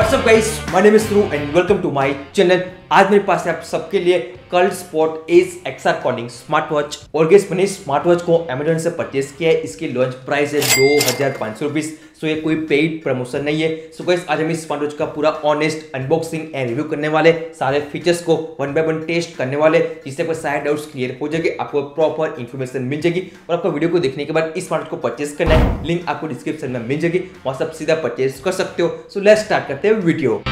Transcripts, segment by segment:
WhatsApp guys, my name is थ्रू and welcome to my channel. आज मेरे पास है आप सबके लिए Cult.Sport Ace XR calling smart watch. और गाइस, मैंने स्मार्ट वॉच को अमेजॉन से परचेस किया है। इसकी लॉन्च प्राइस है 2520। सो ये कोई पेड प्रमोशन नहीं है। सो गाइस, आज हम इस स्मार्ट वॉच का पूरा ऑनेस्ट अनबॉक्सिंग एंड रिव्यू करने वाले, सारे फीचर्स को वन बाय वन टेस्ट करने वाले, जिससे आपको सारे डाउट्स क्लियर हो जाएंगे, आपको प्रॉपर इन्फॉर्मेशन मिल जाएगी। और आपको वीडियो को देखने के बाद इस स्मार्ट वॉच को परचेस करना है, लिंक आपको डिस्क्रिप्शन में मिल जाएगी, वहाँ से आप सीधा परचेस कर सकते हो। सो लेट्स स्टार्ट करते हैं वीडियो।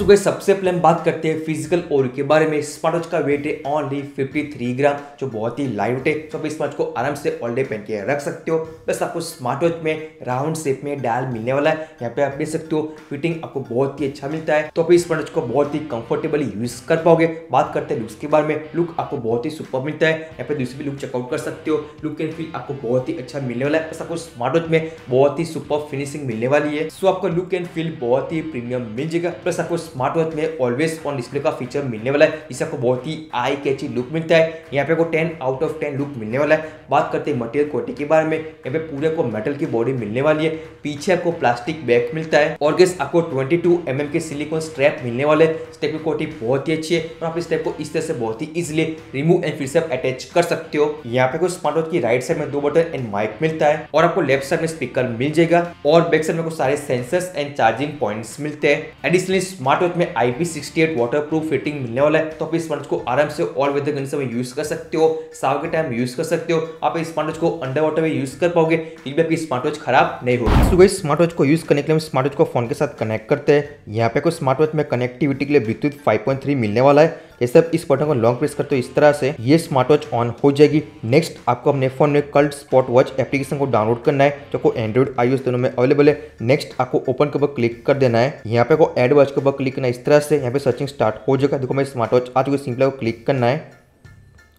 तो गाइस, सबसे पहले हम बात करते हैं फिजिकल और के बारे में। स्मार्ट वॉच का वेट है ऑनली 53 ग्राम, जो बहुत ही लाइट है। तो आप इस वॉच को आराम से ऑल डे पहन के रख सकते हो। बस आपको स्मार्ट वॉच में राउंड शेप में डायल मिलने वाला है। यहाँ पे आप देख सकते हो, फिटिंग आपको बहुत ही अच्छा मिलता है। तो आप इस स्मार्ट वॉच को बहुत ही कंफर्टेबली यूज कर पाओगे। बात करते हैं लुक्स के बारे में। लुक आपको बहुत ही सुपर मिलता है। यहाँ पे दूसरी भी लुक चेकआउट कर सकते हो। लुक एंड फील आपको बहुत ही अच्छा मिलने वाला है। बस आपको स्मार्ट वॉच में बहुत ही सुपर फिनिशिंग मिलने वाली है। सो आपको लुक एंड फील बहुत ही प्रीमियम मिल जाएगा। प्लस आपको स्मार्ट वॉच में ऑलवेज ऑन डिस्प्ले का फीचर मिलने वाला है, जिससे आपको बहुत ही आई कैची लुक मिलता है। यहाँ पे आपको 10/10 लुक मिलने वाला है। बात करते हैं मटेरियल क्वालिटी के बारे में। यहाँ पे पूरे को मेटल की बॉडी मिलने वाली है। पीछे आपको प्लास्टिक बैग मिलता है। और गाइस, आपको 22 mm के सिलिकॉन स्ट्रैप मिलने वाले। स्ट्रैप की क्वालिटी बहुत ही अच्छी है और आप इस स्ट्रैप को इस तरह से बहुत ही इजिली रिमूव एंड फिर से अटैच कर सकते हो। यहाँ पे स्मार्ट वॉच की राइट साइड में 2 बटन एंड माइक मिलता है। और आपको लेफ्ट साइड में स्पीकर मिल जाएगा। और बैक साइड में सारे सेंसर्स एंड चार्जिंग पॉइंट्स मिलते हैं। एडिशनली स्मार्ट वॉच में IP68 वाटरप्रूफ फिटिंग मिलने वाला है। तो आप इस स्मार्ट वॉच को आराम से ऑल वेदर कंडीशन में यूज कर सकते हो। साव के टाइम यूज कर सकते हो। आप इस स्मार्ट वॉच को अंडर वाटर में यूज कर पाओगे, क्योंकि आपकी स्मार्ट वॉच खराब नहीं होगी। सो गाइस, स्मार्ट वॉच को यूज करने के लिए स्मार्ट वॉच को फोन के साथ कनेक्ट करते हैं। यहाँ पे स्मार्ट वॉच में कनेक्टिविटी के लिए ब्लूटूथ 5.3 मिलने वाला है। जैसे आप इस बटन को लॉन्ग प्रेस करते हो, इस तरह से ये स्मार्ट वॉच ऑन हो जाएगी। नेक्स्ट, आपको अपने फोन में Cult.Sport वॉच एप्लीकेशन को डाउनलोड करना है, जो को एंड्रॉइड iOS दोनों में अवेलेबल है। नेक्स्ट, आपको ओपन के ऊपर क्लिक कर देना है। यहाँ पे को एड वॉच के ऊपर क्लिक करना है। इस तरह से यहाँ पे सर्चिंग स्टार्ट हो जाएगा। देखो, मैं स्मार्ट वॉच आ चुकी है। सिंपल को क्लिक करना है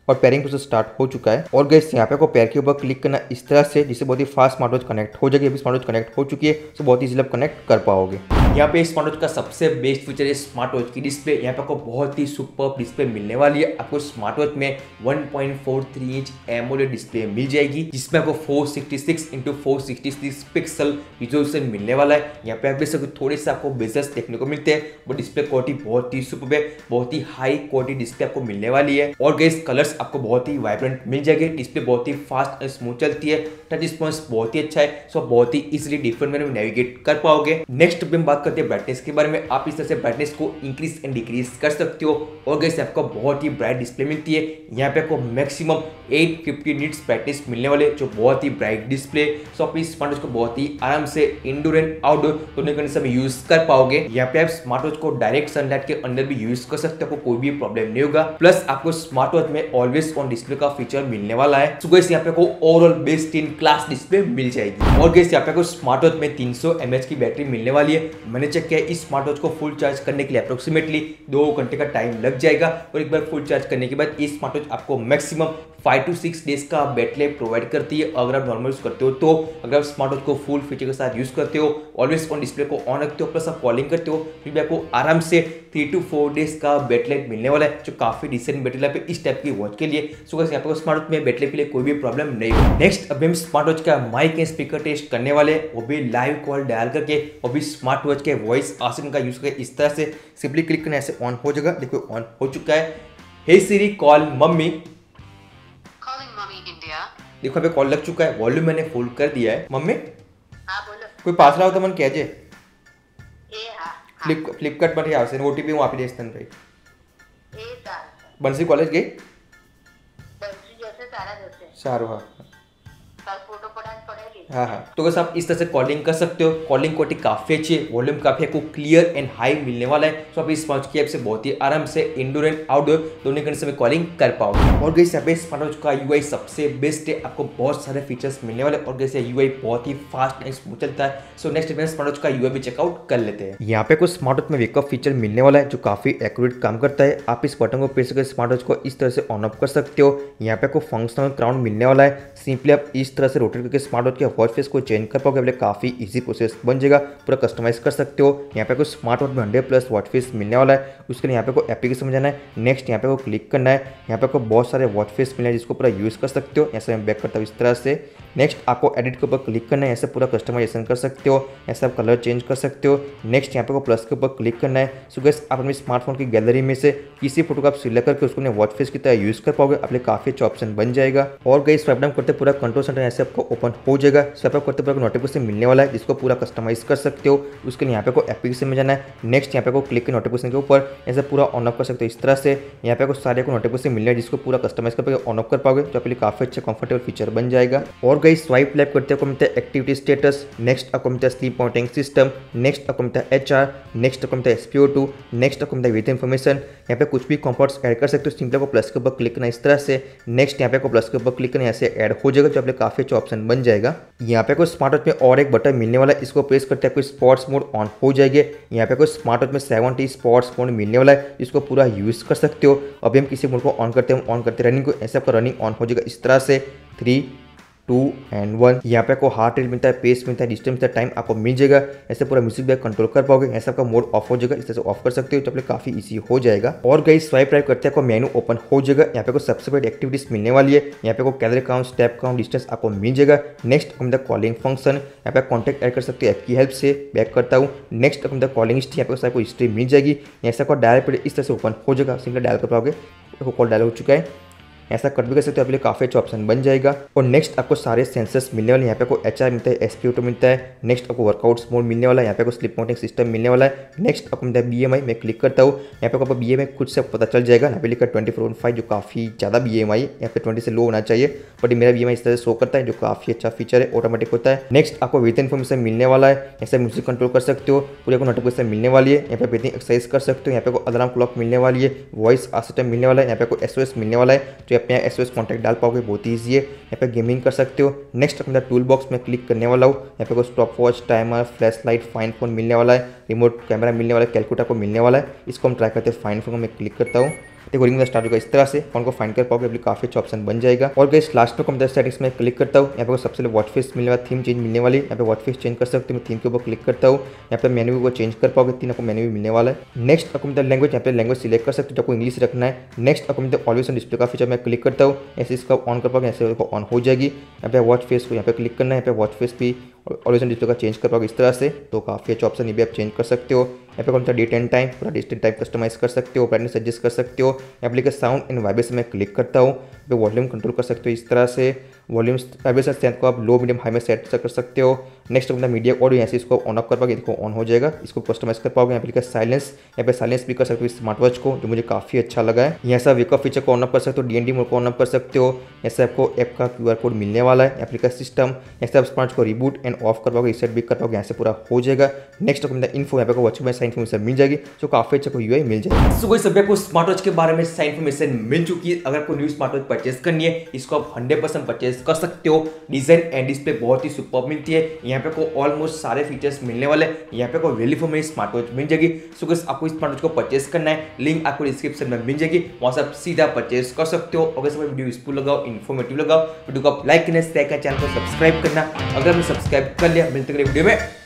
और पेयरिंग प्रोसेस स्टार्ट हो चुका है। और गाइस, यहाँ पे आपको पेयर के ऊपर क्लिक करना इस तरह से, जिससे बहुत ही फास्ट स्मार्ट वॉच कनेक्ट हो जाएगी। अभी स्मार्ट वॉच कनेक्ट हो चुकी है, तो बहुत ईजिली आप कनेक्ट कर पाओगे। यहाँ पे स्मार्ट वॉच का सबसे बेस्ट फीचर है स्मार्ट वॉच की डिस्प्ले। यहाँ पे आपको बहुत ही सुपर डिस्प्ले मिलने वाली है। आपको स्मार्ट वॉच में 1.43 इंच AMOLED डिस्प्ले मिल जाएगी, जिसमें आपको 466x466 पिक्सल रिजोल्यूशन मिलने वाला है। यहाँ पे आप देख सकते हो, थोड़े से आपको बेजल्स देखने को मिलते हैं। वो डिस्प्ले क्वालिटी बहुत ही सुपर है, बहुत ही हाई क्वालिटी डिस्प्ले आपको मिलने वाली है। और गाइस, कलर्स आपको बहुत ही वाइब्रेंट मिल जाएगी। डिस्प्ले बहुत ही फास्ट और स्मूथ चलती है। टच रिस्पॉन्स बहुत ही अच्छा है। सो बहुत ही इजिली डिफरेंट में नेविगेट कर पाओगे। नेक्स्ट पे हम बात करते हैं ब्राइटनेस के बारे में। आप इस तरह से ब्राइटनेस को इंक्रीज एंड डिक्रीज कर सकते हो। और गाइस, आपको बहुत ही ब्राइट डिस्प्ले मिलती है। यहाँ पे आपको मैक्सिमम 850 नीट्स ब्राइटनेस मिलने वाले, जो बहुत ही ब्राइट डिस्प्ले। सो आप इस स्मार्ट वॉच को बहुत ही आराम से इंडोर एंड आउटडोर दोनों कंडीशन में यूज कर पाओगे। यहाँ पे आप स्मार्ट वॉच को डायरेक्ट सनलाइट के अंदर भी यूज कर सकते हो, कोई भी प्रॉब्लम नहीं होगा। प्लस आपको स्मार्ट वॉच में ऑलवेज ऑन डिस्प्ले का फीचर मिलने वाला है। सो गाइस, यहाँ पे आपको overall best in class display मिल जाएगी। और गाइस, यहाँ पे आपको स्मार्ट वॉच में 300 mAh की बैटरी मिलने वाली है। मैंने चेक किया, इस स्मार्ट वॉच को फुल चार्ज करने के लिए अप्रोक्सीमेटली 2 घंटे का टाइम लग जाएगा। और एक बार फुल चार्ज करने के बाद इस स्मार्ट वॉच आपको मैक्सिमम 5 to 6 डेज का बैटरी प्रोवाइड करती है, अगर आप नॉर्मल यूज करते हो तो। अगर आप स्मार्ट वॉच को फुल फीचर के साथ यूज करते हो, ऑलवेज ऑन डिस्प्ले को ऑन रखते हो, प्लस आप कॉलिंग करते हो, फिर भी आपको आराम से 3 to 4 डेज का बैटरी लाइफ मिलने वाला है, जो काफी डिसेंट बैटरी लाइफ है इस टाइप की वॉच के लिए। सो गाइस, यहाँ पे स्मार्ट वॉच में बैटरी के लिए कोई भी प्रॉब्लम नहीं है। नेक्स्ट, अब हम स्मार्ट वॉच का माइक एंड स्पीकर टेस्ट करने वाले, वो भी लाइव कॉल डायल करके, और भी स्मार्ट वॉच के वॉइस आइकन का यूज करके। इस तरह से सिंपली क्लिक करना, ऐसे ऑन हो जाएगा। देखो, ऑन हो चुका है। Hey Siri, call mummy. देखो, अभी कॉल लग चुका है। वॉल्यूम मैंने फुल कर दिया है। मम्मी, हाँ बोलो। कोई पास रहा हो तो मन कहजे। फ्लिपकार्ट पर आवश्य ओटीपी हूँ आप स्थान पे। बंसी कॉलेज गई सारू। हाँ हाँ हाँ तो बस आप इस तरह से कॉलिंग कर सकते हो। कॉलिंग क्वालिटी काफ़ी अच्छी है। वॉल्यूम काफ़ी आपको क्लियर एंड हाई मिलने वाला है। तो आप इस स्मार्ट वॉच की ऐप से बहुत ही आराम से इंडोर एंड आउटडोर दोनों कंडीशन में कॉलिंग कर पाओगे। और गाइस, यहाँ पे स्मार्ट वॉच का यूआई सबसे बेस्ट है। आपको बहुत सारे फीचर्स मिलने वाले। और गाइस, यूआई बहुत ही फास्ट एंड स्मूथ चलता है। सो नेक्स्ट में स्मार्ट वॉच का यूआई भी चेकआउट कर लेते हैं। यहाँ पे कुछ स्मार्ट वॉच में वेकअप फीचर मिलने वाला है, जो काफ़ी एक्यूरेट काम करता है। आप इस बटन को प्रेस करके स्मार्ट वॉच को इस तरह से ऑन ऑफ कर सकते हो। यहाँ पे आपको फंक्शनल क्राउन मिलने वाला है। सिंपली आप इस तरह से रोटेट करके स्मार्ट वॉच के वर्ड फेस को चेंज कर पाओगे। बोले काफ़ी इजी प्रोसेस बन जाएगा, पूरा कस्टमाइज कर सकते हो। यहाँ पे आपको स्मार्ट वॉच में 100+ वर्ड फेस मिलने वाला है। उसके लिए यहाँ पे को एप्लीकेशन में जाना है, नेक्स्ट यहाँ पे को क्लिक करना है। यहाँ पे आपको बहुत सारे वर्ड फेस मिले हैं जिसको पूरा यूज़ कर सकते हो। यहाँ से मैं बैक करता हूँ इस तरह से। नेक्स्ट आपको एडिट के ऊपर क्लिक करना है, यहाँ से पूरा कस्टमाइजेशन कर सकते हो, यहाँ से आप कलर चेंज कर सकते हो। नेक्स्ट यहाँ पे को प्लस के ऊपर क्लिक करना है। सो गाइस आप अपने स्मार्टफोन की गैलरी में से किसी फोटो को आप सिलेक्ट करके उसको अपने वॉच फेस की तरह यूज़ कर पाओगे। अपने काफ़ी अच्छा ऑप्शन बन जाएगा। और गाइस स्वाइप डाउन करते पूरा कंट्रोल सेंटर यहाँ से आपको ओपन हो जाएगा। स्वाइप अप करते पूरा नोटिफिकेशन मिलने वाला है जिसको पूरा कस्टमाइज कर सकते हो। उसके लिए यहाँ पे को एप्लीकेशन में जाना है, नेक्स्ट यहाँ पे को क्लिक के नोटिफिकेशन के ऊपर ऐसे पूरा ऑन ऑफ कर सकते हो इस तरह से। यहाँ पे को सारे को नोटिफिकेशन मिल रहा है जिसको पूरा कस्टमाइज करके ऑन ऑफ कर पाओगे, जो आपके लिए काफ़ी अच्छा कंफर्टेबल फीचर बन जाएगा। और गई स्वाइप लेफ्ट करते आपको मिलता है एक्टिविटी स्टेटस, नेक्स्ट आपको मिलता है स्लीप मॉनिटरिंग सिस्टम, नेक्स्ट आपको मिलता है HR, नेक्स्ट आपको मिलता है SPO2, नेक्स्ट आपको मिलता है विद इन्फॉर्मेशन। यहाँ पे कुछ भी कंफर्ट्स ऐड कर सकते हो। सिंपल को प्लस के ऊपर क्लिक करना इस तरह से। नेक्स्ट यहाँ पे को प्लस के ऊपर क्लिक करना, यहाँ से ऐड हो जाएगा, जो आपके काफ़ी अच्छा ऑप्शन बन जाएगा। यहाँ पे कोई स्मार्ट वॉच में और एक बटन मिलने वाला है, इसको प्रेस करते आपको स्पोर्ट्स मोड ऑन हो जाएगी। यहाँ पे कोई स्मार्ट वॉच में 70 स्पोर्ट्स मोड मिलने वाला है, इसको पूरा यूज़ कर सकते हो। अभी हम किसी मोड को ऑन करते हैं, ऑन करते रनिंग को, ऐसे आपका रनिंग ऑन हो जाएगा इस तरह से। 3, 2, 1। यहाँ पे आपको हार्ट रेट मिलता है, पेस मिलता है, डिस्टेंस मिलता है, टाइम आपको मिल जाएगा। ऐसे पूरा म्यूजिक भी कंट्रोल कर पाओगे। ऐसा आपका मोड ऑफ हो जाएगा, इस तरह से ऑफ कर सकते हो, तो आपके काफी इजी हो जाएगा। और गाइस स्वाइप राइट करते हैं आपको मेनू ओपन हो जाएगा। यहाँ पे को सबसे बड़ी एक्टिविटीज मिलने वाली है। यहाँ पे को calorie count, step count, distance आपको मिल जाएगा। नेक्स्ट आपको कॉलिंग फंक्शन, यहाँ पे कॉन्टैक्ट ऐड कर सकते हो ऐप की हेल्प से। बैक करता हूँ, नेक्स्ट आपको कॉलिंग हिस्ट्री, यहाँ पे सबको हिस्ट्री मिल जाएगी। यहाँ से आपको डायल पे इस तरह से ओपन हो जाएगा, सिंपल डायल कर पाओगे। कॉल डायल हो चुका है, ऐसा कट भी कर सकते हो, आपके लिए काफ़ी अच्छा ऑप्शन बन जाएगा। और नेक्स्ट आपको सारे सेंसर्स मिलने वाले हैं। यहाँ पे आपको HR मिलता है, SPO2 मिलता है, नेक्स्ट आपको वर्कआउट्स मोड मिलने वाला है, यहाँ पे आपको स्लिप मॉनिटरिंग सिस्टम मिलने वाला है। नेक्स्ट आपको मिलता है BMI, मैं क्लिक करता हूँ। यहाँ पे आपको BMI खुद से पता चल जाएगा। यहाँ पे लिखा 24.5, जो काफ़ी ज़्यादा BMI, यहाँ पे 20 से लो होना चाहिए, बट मेरा BMI इस तरह से शो करता है, जो काफ़ी अच्छा फीचर है, ऑटोमेटिक होता है। नेक्स्ट आपको विद इन्फॉर्मेशन मिलने वाला है, ऐसे म्यूजिक कंट्रोल कर सकते हो, पूरे को नोटिफिकेशन मिलने वाली है। यहाँ पे ब्रीथिंग एक्सरसाइज कर सकते हो, यहाँ पे आपको अलार्म क्लॉक मिलने वाली है, वॉइस असिस्टेंट मिलने वाला है, यहाँ पे आपको SOS मिलने वाला है, जो अपने SOS कॉन्टैक्ट डाल पाओगे, बहुत ईजी है। यहाँ पे गेमिंग कर सकते हो। नेक्स्ट अपना टूल बॉक्स में क्लिक करने वाला हूँ। यहाँ पे को stop watch, timer, flash light, find phone मिलने वाला है, रिमोट कैमरा मिलने वाला है, कैलकुलेटर को मिलने वाला है। इसको हम ट्राई करते हैं, फाइन फोन में क्लिक करता हूँ, देखो रिंग स्टार्ट होगा इस तरह से, फोन को फाइंड कर पाओगे, अपने काफी अच्छा ऑप्शन बन जाएगा। और गाइस लास्ट में कंप्यूटर सेटिंग्स में क्लिक करता हूँ। यहाँ पे सबसे पहले वॉच फेस मिलने वाला, थीम चेंज मिलने वाली, यहाँ पे वॉच फेस चेंज कर सकते हो। मैं थीम के ऊपर क्लिक करता हूँ, यहाँ पे मेन्यू को चेंज कर पाओगे, 3 आपको मेन्यू मिलने वाला है। नेक्स्ट आपको लैंग्वेज, यहाँ पे लैंग्वेज सिलेक्ट कर सकते हो, आपको इंग्लिश रखना है। नेक्स्ट आपको ऑलवेज ऑन डिस्प्ले का फीचर, मैं क्लिक करता हूँ, ऐसे इसका ऑन कर पाओगे, ऐसे ऑन हो जाएगी। यहाँ पे वॉच फेस को यहाँ पे क्लिक करना है, यहाँ पे वॉच फेस भी ऑलवेज ऑन डिस्प्ले का चेंज कर पाओगे इस तरह से, तो काफी अच्छा ऑप्शन ये भी आप चेंज कर सकते हो। यहाँ पे कौन सा डेट एंड टाइम, पूरा डेट एंड टाइम कस्टमाइज कर सकते हो, ब्राइटनेस एडजस्ट कर सकते हो। यहाँ पे साउंड एंड वाइब्रेशन में क्लिक करता हूँ, यहाँ पे वॉल्यूम कंट्रोल कर सकते हो इस तरह से। वॉल्यूम वाइब्रेशन सेट को आप लो, मीडियम, हाई में सेट कर सकते हो। नेक्स्ट अपना मीडिया ऑडियो, यहाँ से इसको ऑन ऑफ कर पाओगे, देखो ऑन हो जाएगा, इसको कस्टमाइज कर पाओगे। यहाँ पे लिखा साइलेंस, यहाँ पे साइलेंस भी कर सकते हो स्मार्ट वॉच को, जो मुझे काफ़ी अच्छा लगा है। यहाँ से वेकअप फीचर को ऑन ऑफ कर सकते हो, DND मोड को ऑन ऑफ कर सकते हो। ऐसे आपको ऐप का QR कोड मिलने वाला है, एप्लीका सिस्टम, यहाँ से आप स्मार्ट को रिबूट एंड ऑफ कर पाओगे, सेट भी कर पाओगे, यहाँ से पूरा हो जाएगा। नेक्स्ट अपना इन्फो, यहाँ पे वॉच में साइन इन्फॉर्मेशन मिल जाएगी, तो काफ़ी अच्छा कोई UI मिल जाएगी। सो गाइस आपको स्मार्ट वॉच के बारे में साइन इन्फॉर्मेशन मिल चुकी है। अगर आपको न्यू स्मार्ट वॉच परचेज करनी है, इसको आप 100% परचेज कर सकते हो। डिजाइन एंड डिस्प्ले बहुत ही सुपर मिलती है, यहाँ पे को ऑलमोस्ट सारे फीचर्स मिलने वाले हैं। यहाँ पे को value for money smart watch मिल जाएगी। सो गाइस आपको स्मार्ट वॉच को परचेस करना है, लिंक आपको डिस्क्रिप्शन में मिल जाएगी, वहाँ से आप सीधा परचेस कर सकते हो। अगर सब वीडियो यूजफुल लगाओ, इन्फॉर्मेटिव लगाओ, वीडियो को आप लाइक करना, शेयर करना, चैनल को सब्सक्राइब करना। अगर हमने सब्सक्राइब कर लिया, मिलते हैं अगले वीडियो में।